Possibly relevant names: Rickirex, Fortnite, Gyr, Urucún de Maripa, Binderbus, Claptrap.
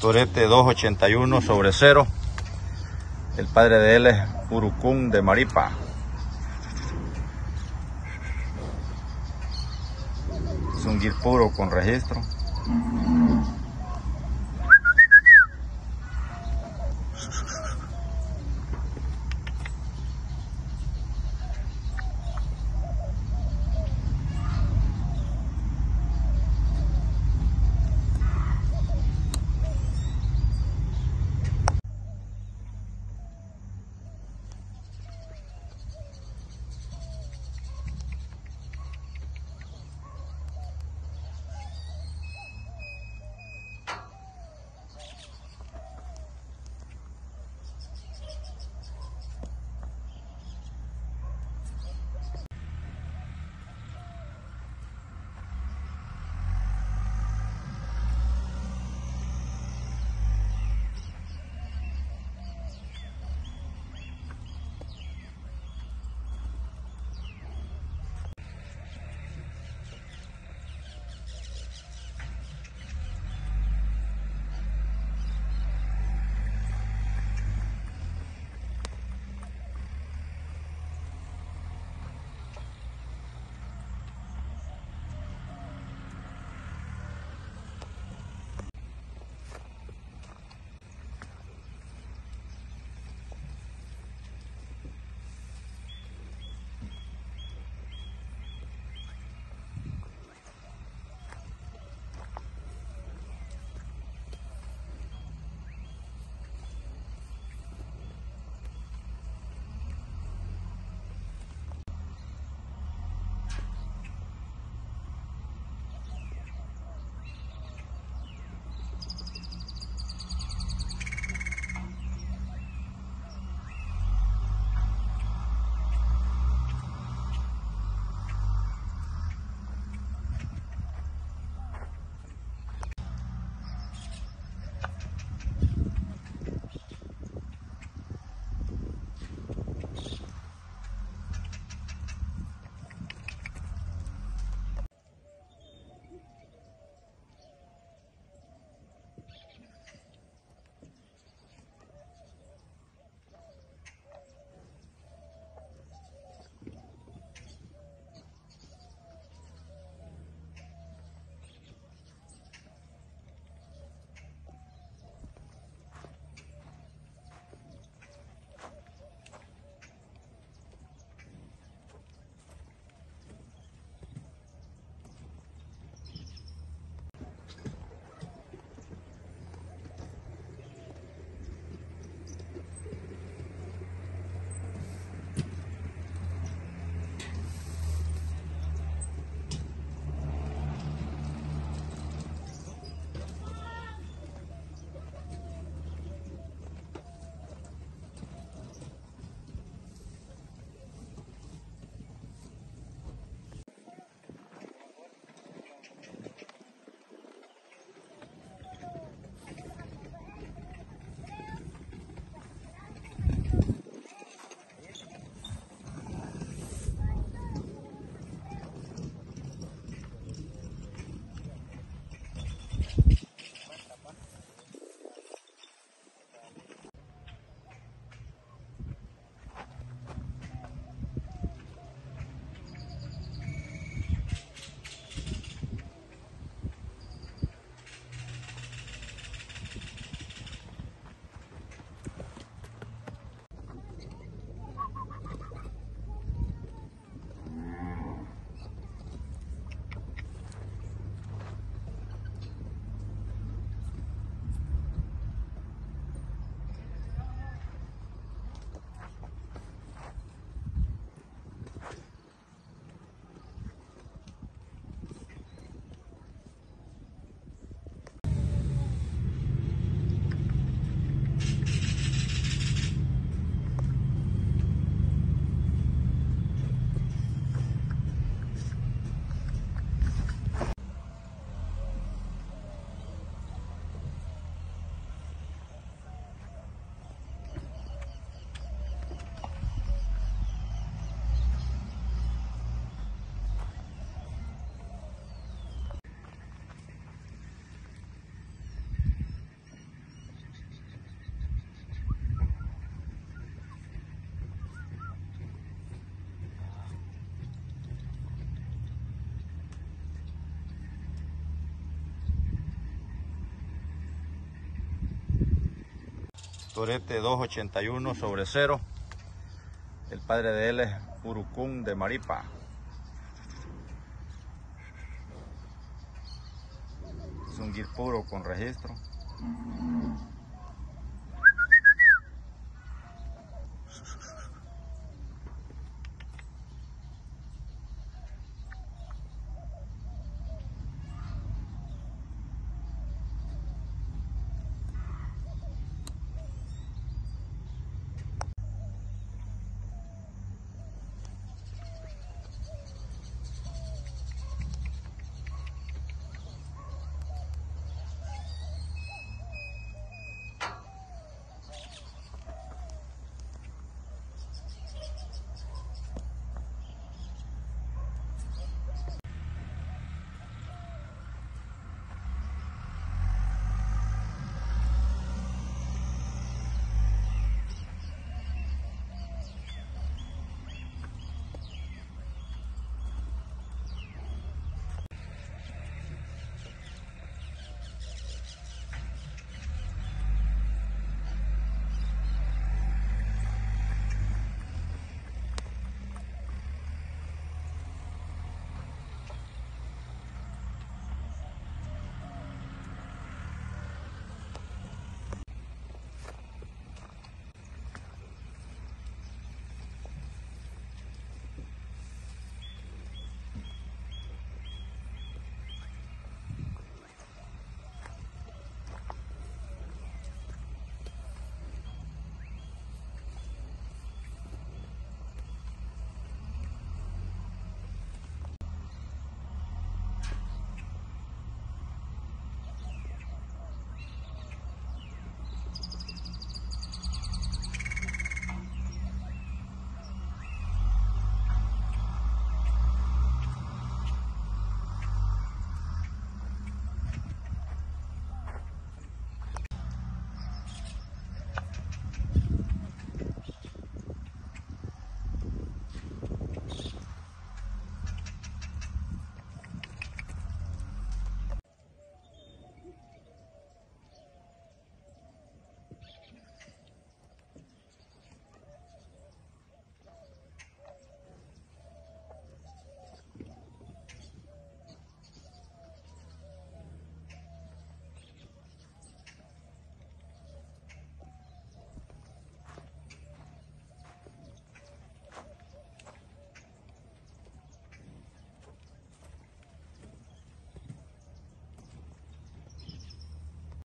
Torete 281 sobre 0. El padre de él es Urucún de Maripa. Es un Gyr puro con registro. torete 281/0. El padre de él es Urucún de Maripa. Es un gyr puro con registro.